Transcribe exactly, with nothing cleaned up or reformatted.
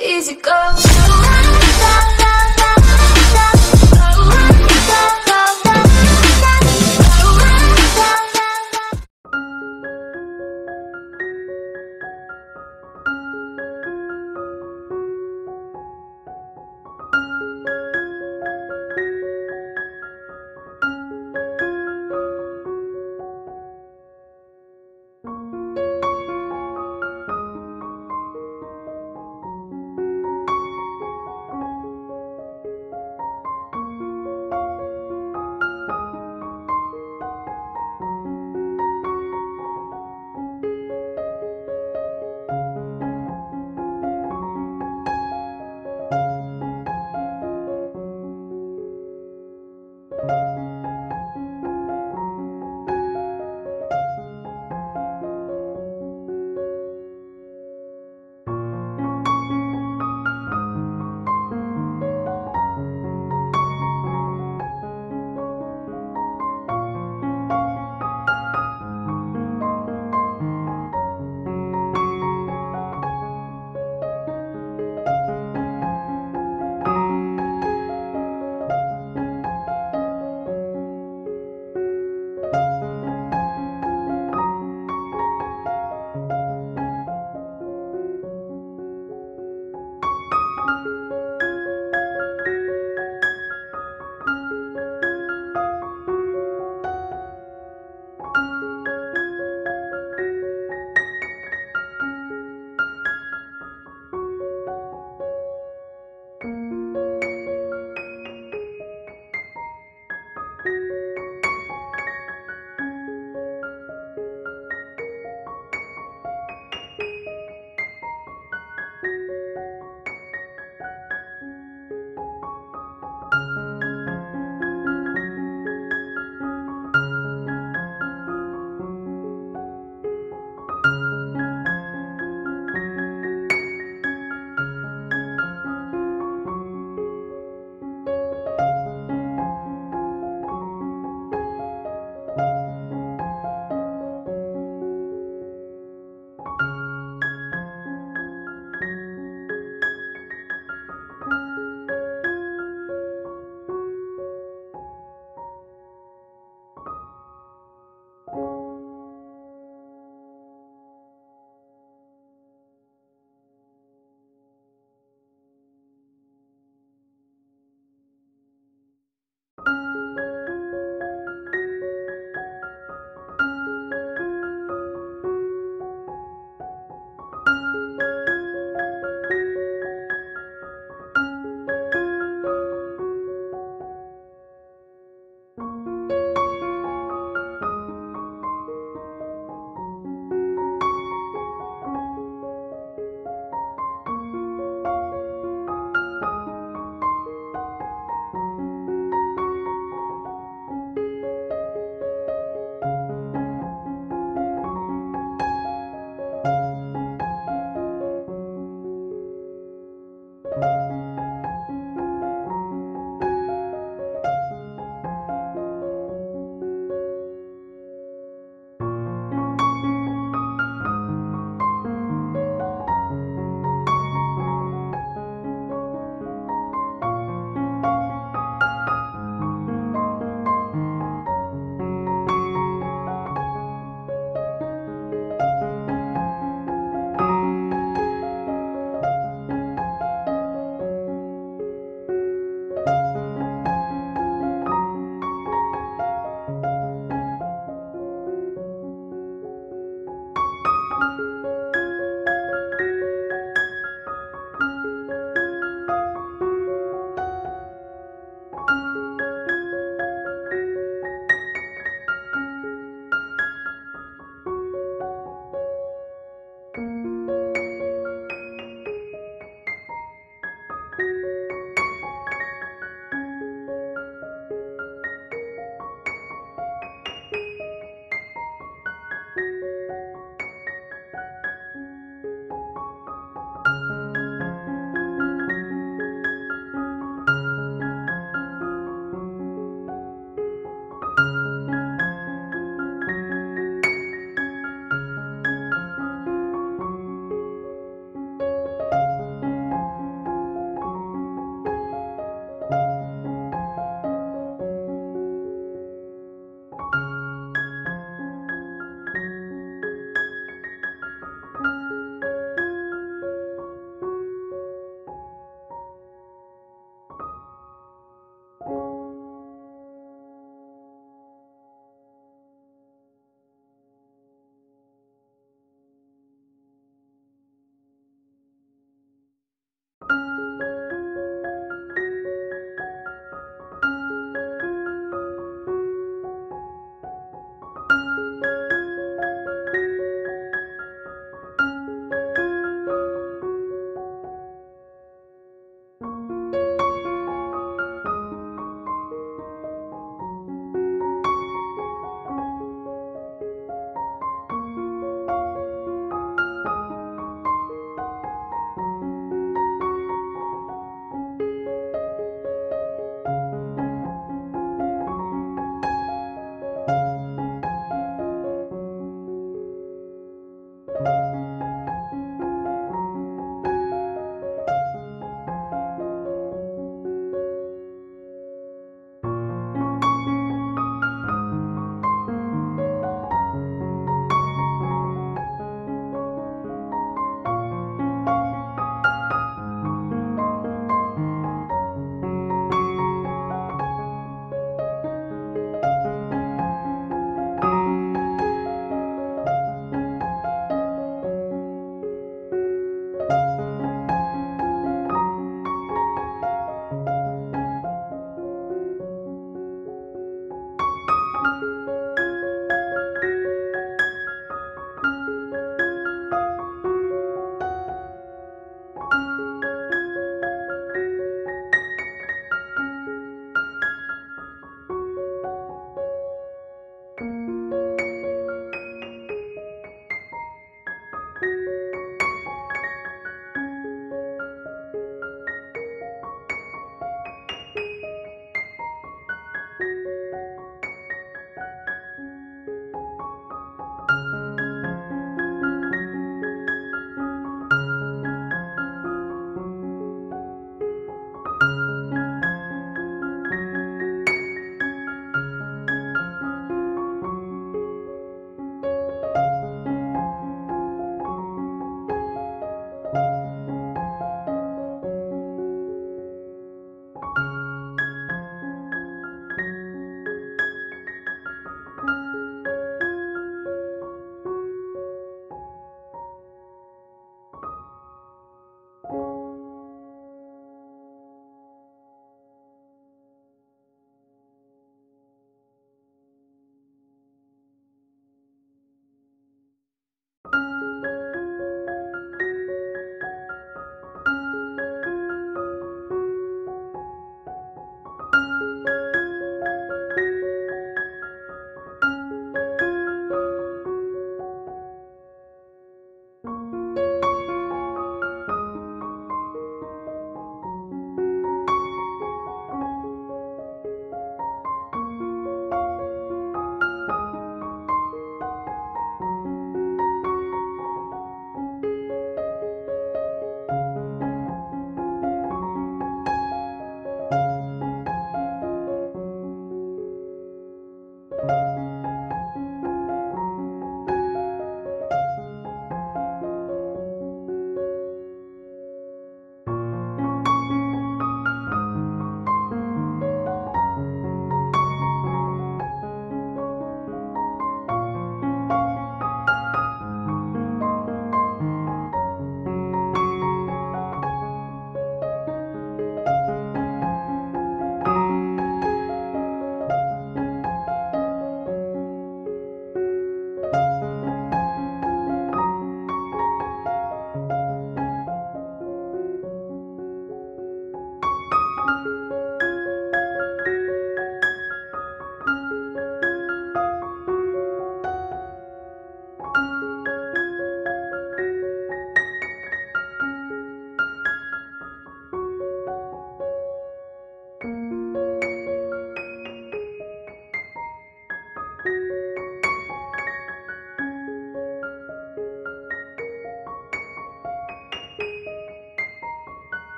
easy go.